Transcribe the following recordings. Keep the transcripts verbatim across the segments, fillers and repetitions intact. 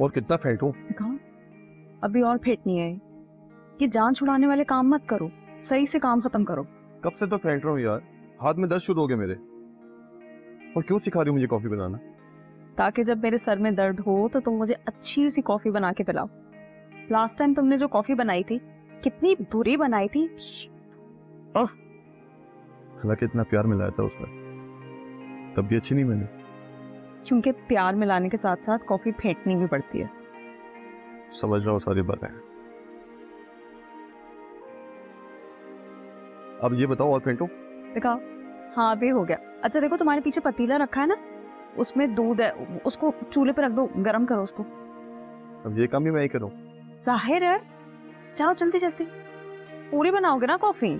और कितना फेंटूं? अभी और फेंटनी है, ये जान छुड़ाने वाले काम मत करो, सही से काम खत्म करो। कब से तो फेंट रहा हूँ यार, हाथ में दर्द शुरू हो गया मेरे। और क्यों सिखा रही हो मुझे कॉफी बनाना? ताकि जब मेरे सर में दर्द हो तो तुम मुझे अच्छी सी कॉफी बना के पिलाओ। लास्ट टाइम तुमने जो कॉफी बनाई थी कितनी बुरी बनाई थी। हालांकि इतना प्यार मिलाया था उसमें, तब भी अच्छी नहीं बनी। क्योंकि प्यार मिलाने के साथ साथ कॉफी फेंटनी भी पड़ती है। समझ रहा हूँ सारी बातें। अब ये बताओ और फेंटो? देखा, हाँ भी हो गया। अच्छा देखो, तुम्हारे पीछे पतीला रखा है ना, उसमें दूध है, उसको चूल्हे पर रख दो, गर्म करो उसको। अब ये काम भी मैं ही करूँ? जाहिर है, जाओ जल्दी जल्दी, पूरी बनाओगे ना कॉफी।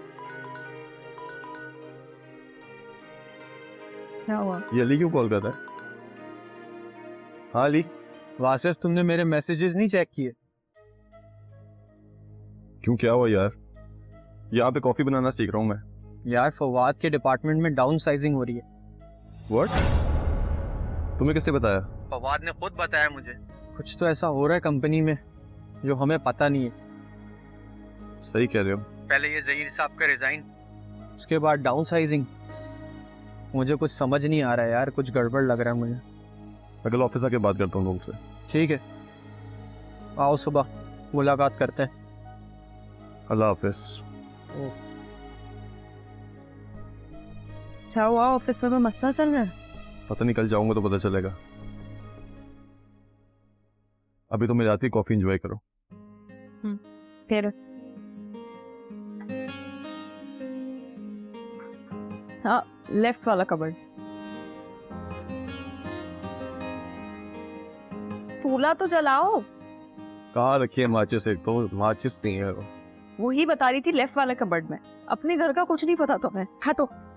क्या हुआ? ये अली क्यों कॉल कर रहा है? हाँ अली। वासिफ, तुमने मेरे मैसेजेस नहीं चेक किए? क्यों, क्या हुआ यार? यहाँ पे कॉफी बनाना सीख रहा हूँ मैं। यार फवाद के डिपार्टमेंट में डाउन साइजिंग हो रही है। व्हाट? तुम्हें किसने बताया? फवाद ने खुद बताया मुझे। कुछ तो ऐसा हो रहा है कंपनी में जो हमें पता नहीं है। सही कह रहे हो। पहले ये ज़हीर साहब का रिजाइन, उसके बाद डाउन साइजिंग। मुझे कुछ समझ नहीं आ रहा है यार, कुछ गड़बड़ लग रहा है मुझे। अगले ऑफिस आके बात करता हूँ लोगों से। ठीक है, आओ सुबह मुलाकात करते हैं। अल्लाह हाफिज़। अच्छा हुआ ऑफिस में तो मसला चल रहा है। पता नहीं, कल जाऊंगा तो पता चलेगा। अभी तो मैं जाती हूँ, कॉफी एंजॉय करो। फिर हाँ, लेफ्ट वाला कबर्ड। फूला तो जलाओ। कहाँ रखी है माचिस? एक तो माचिस नहीं है। वो ही बता रही थी लेफ्ट वाले कबर्ड में। अपने घर का कुछ नहीं पता तुम्हें। हटो।